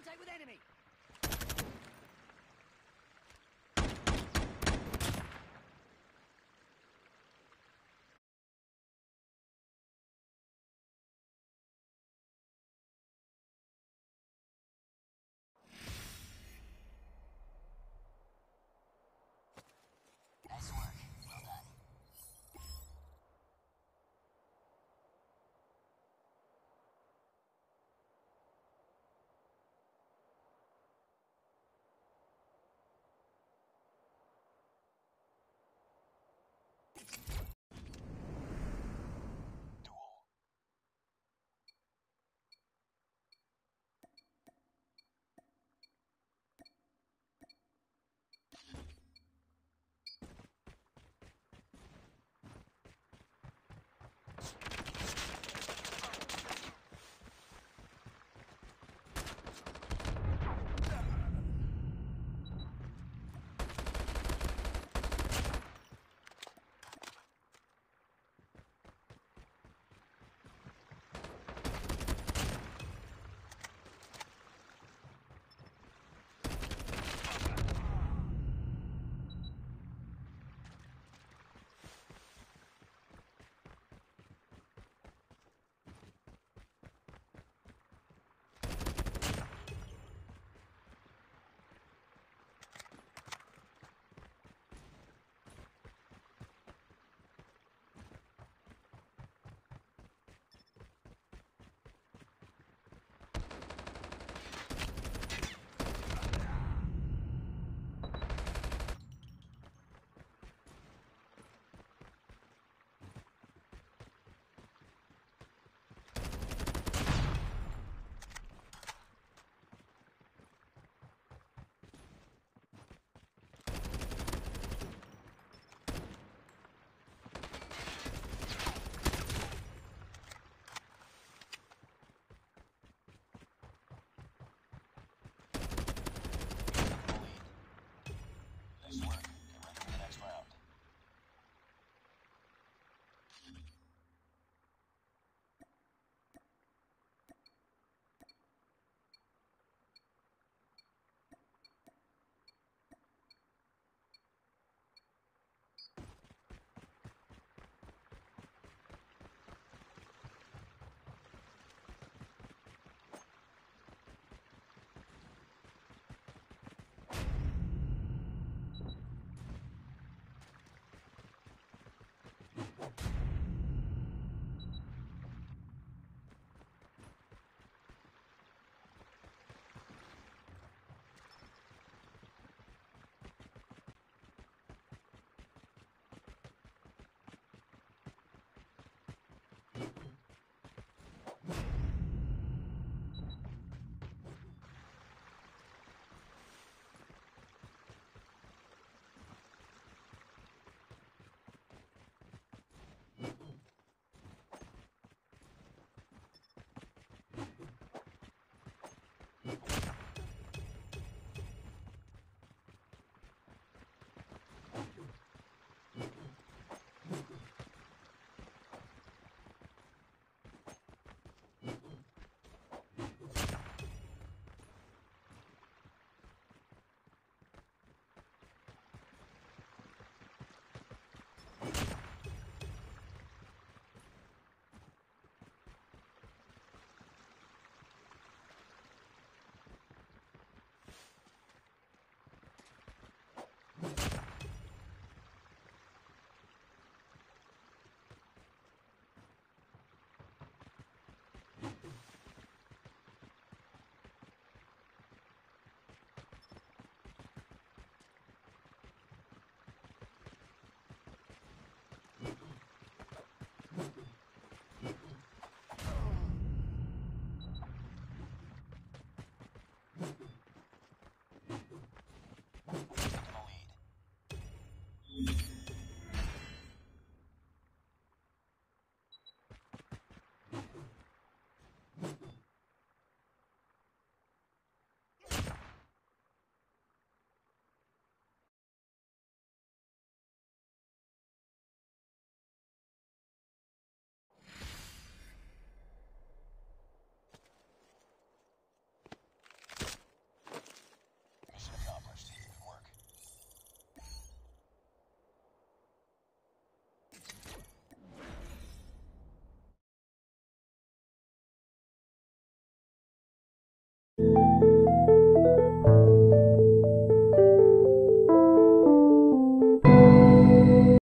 Contact with enemy!